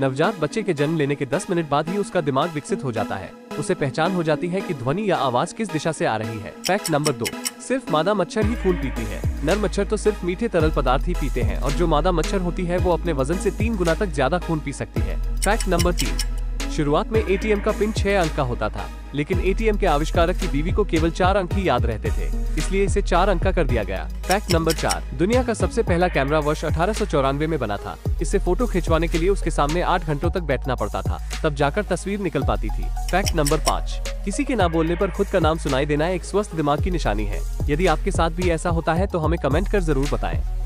नवजात बच्चे के जन्म लेने के 10 मिनट बाद ही उसका दिमाग विकसित हो जाता है। उसे पहचान हो जाती है कि ध्वनि या आवाज किस दिशा से आ रही है। फैक्ट नंबर 2, सिर्फ मादा मच्छर ही फूल पीती है। नर मच्छर तो सिर्फ मीठे तरल पदार्थ ही पीते हैं और जो मादा मच्छर होती है वो अपने वजन से 3 गुना तक ज्यादा खून पी सकती है। फैक्ट नंबर 3, शुरुआत में ATM का पिन 6 अंक का होता था, लेकिन ATM के आविष्कारक की बीवी को केवल 4 अंक ही याद रहते थे, इसलिए इसे 4 अंक का कर दिया गया। फैक्ट नंबर 4, दुनिया का सबसे पहला कैमरा वर्ष 1894 में बना था। इससे फोटो खिंचवाने के लिए उसके सामने 8 घंटों तक बैठना पड़ता था, तब जाकर तस्वीर निकल पाती थी। फैक्ट नंबर 5, किसी के ना बोलने पर खुद का नाम सुनाई देना एक स्वस्थ दिमाग की निशानी है। यदि आपके साथ भी ऐसा होता है तो हमें कमेंट कर जरूर बताएं।